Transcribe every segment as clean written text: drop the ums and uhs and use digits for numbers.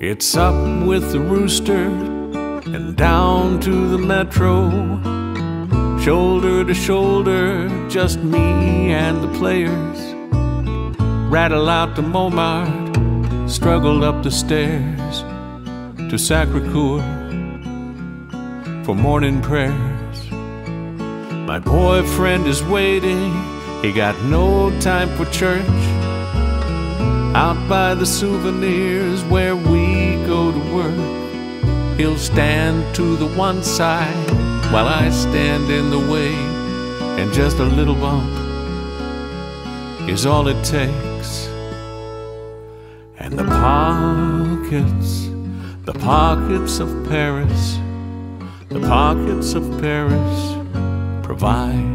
It's up with the rooster and down to the metro, shoulder to shoulder, just me and the players. Rattle out to Montmartre, struggled up the stairs to Sacré-Cœur for morning prayers. My boyfriend is waiting, he got no time for church. Out by the souvenirs where we go to work, he'll stand to the one side while I stand in the way, and just a little bump is all it takes. And the pockets of Paris, the pockets of Paris provide.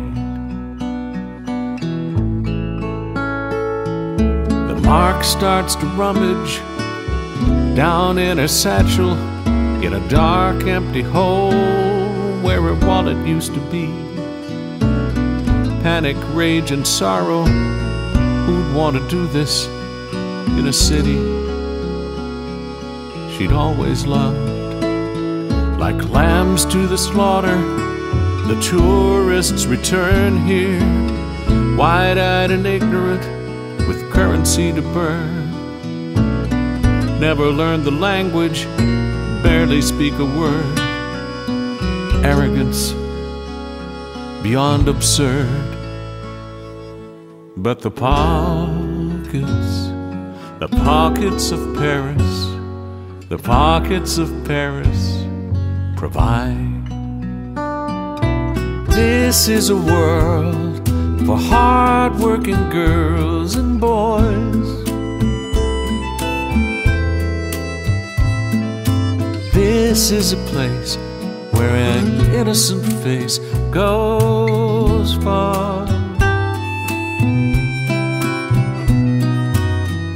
Mark starts to rummage down in her satchel in a dark empty hole where her wallet used to be. Panic, rage, and sorrow, who'd want to do this in a city she'd always loved? Like lambs to the slaughter, the tourists return here, wide-eyed and ignorant, with currency to burn. Never learned the language, barely speak a word. Arrogance beyond absurd. But the pockets of Paris, the pockets of Paris provide. This is a world for hard-working girls and boys. This is a place where an innocent face goes far.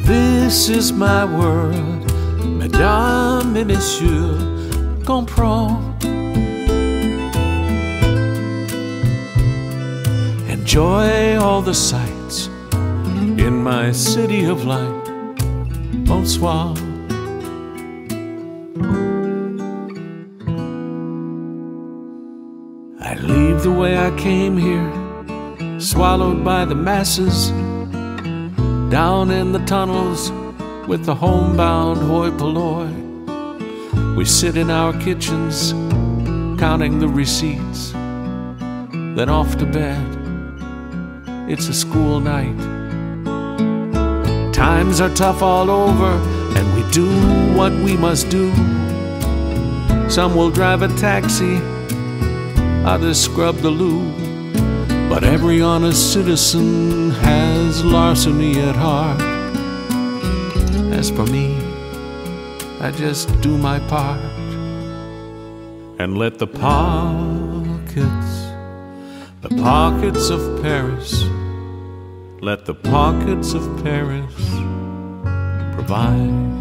This is my world, mesdames et messieurs, comprends. Enjoy all the sights in my city of light. Bonsoir. I leave the way I came here, swallowed by the masses, down in the tunnels with the homebound hoi polloi. We sit in our kitchens, counting the receipts, then off to bed. It's a school night. Times are tough all over, and we do what we must do. Some will drive a taxi, others scrub the loo. But every honest citizen has larceny at heart. As for me, I just do my part and let the pockets of Paris, let the pockets of Paris provide.